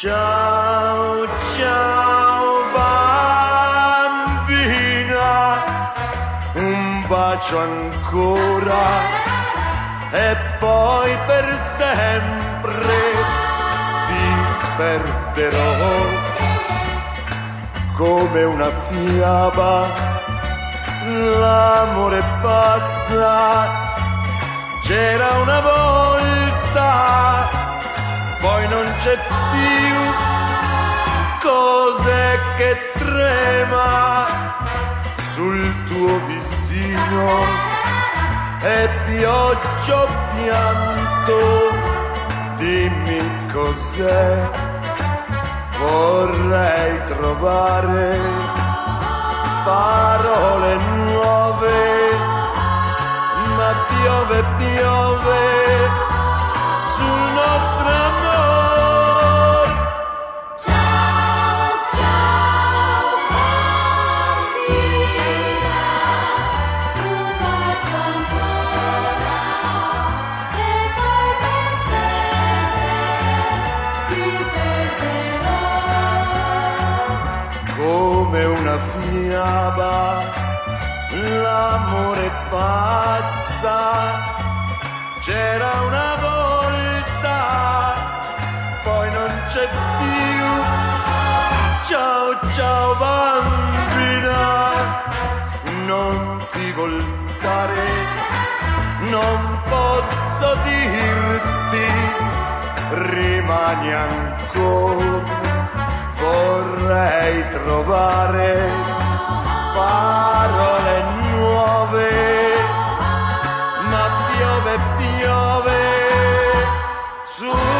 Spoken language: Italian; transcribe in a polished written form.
Ciao, ciao bambina, un bacio ancora e poi per sempre ti perderò come una fiaba. L'amore passa, c'era una volta, poi non c'è più. Cos'è che trema sul tuo visino? E pioggia o pianto, dimmi cos'è. Vorrei trovare parole nuove, ma piove, piove sul nostro amore. Come una fiaba, l'amore passa, c'era una volta, poi non c'è più. Ciao, ciao bambina, non ti voltare, non posso dirti, rimani ancora. Vorrei trovare parole nuove, ma piove, piove su.